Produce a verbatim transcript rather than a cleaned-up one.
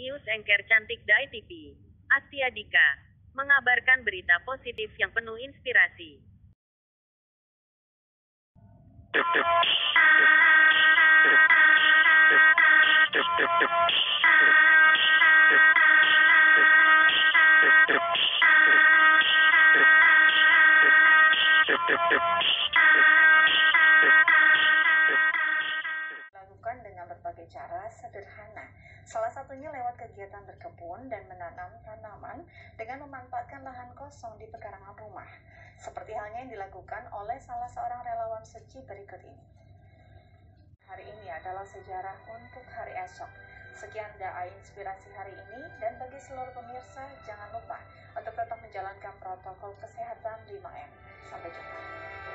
News Anchor Cantik Daai T V, Astia Dika, mengabarkan berita positif yang penuh inspirasi. Lakukan dengan berbagai cara sederhana, salah satunya lewat kegiatan berkebun dan menanam tanaman dengan memanfaatkan lahan kosong di pekarangan rumah, seperti halnya yang dilakukan oleh salah seorang relawan suci berikut ini. Hari ini adalah sejarah untuk hari esok. Sekian daai inspirasi hari ini, dan bagi seluruh pemirsa, jangan lupa untuk tetap menjalankan protokol kesehatan lima M. Sampai jumpa.